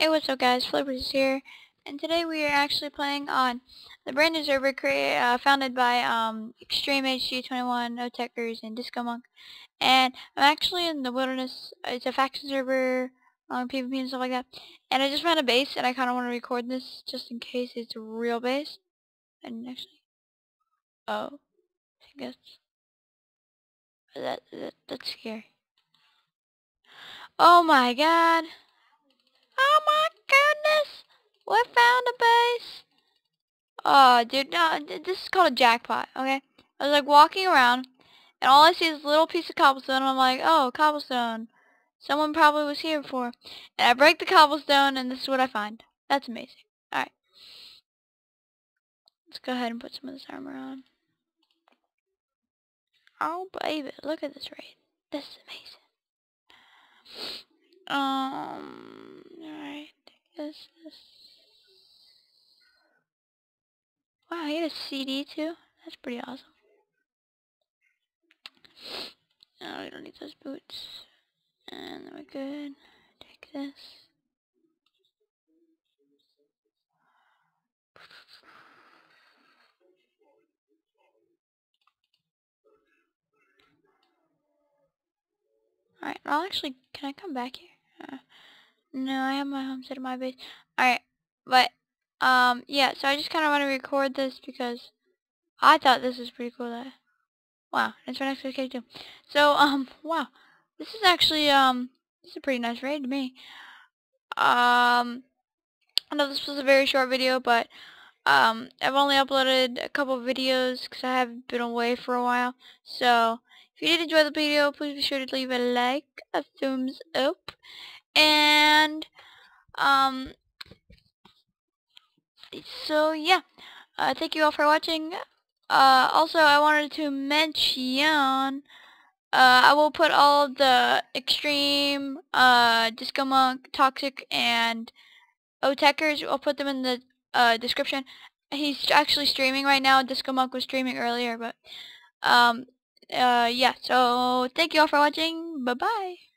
Hey, what's up guys, Flippers is here, and today we are actually playing on the brand new server founded by XtremeHD21, OhTekkers, and DiscoMonk. And I'm actually in the wilderness. It's a faction server on PvP and stuff like that. And I just found a base, and I kind of want to record this just in case it's a real base. And actually, oh, I guess that's scary. Oh my god. Oh my goodness! We found a base! Oh, dude, no, this is called a jackpot, okay? I was, like, walking around, and all I see is a little piece of cobblestone, and I'm like, oh, cobblestone. Someone probably was here before. And I break the cobblestone, and this is what I find. That's amazing. Alright. Let's go ahead and put some of this armor on. Oh, baby, look at this raid. This is amazing. Alright, I guess this... Wow, he had a CD too? That's pretty awesome. Oh, we don't need those boots. And then we're good. Take this. Alright, I'll actually... Can I come back here? No, I have my homestead in my base. Alright, but, yeah, so I just kind of want to record this because I thought this was pretty cool. Wow, it's right next to the cave too. So, wow, this is actually, this is a pretty nice raid to me. I know this was a very short video, but, I've only uploaded a couple videos because I have been away for a while, so... If you did enjoy the video, please be sure to leave a like, a thumbs up, and, so yeah, thank you all for watching. Also, I wanted to mention, I will put all the Extreme, DiscoMonk, Toxic, and OhTekkers, I'll put them in the, description. He's actually streaming right now. DiscoMonk was streaming earlier, but, yeah, so thank you all for watching. Bye-bye.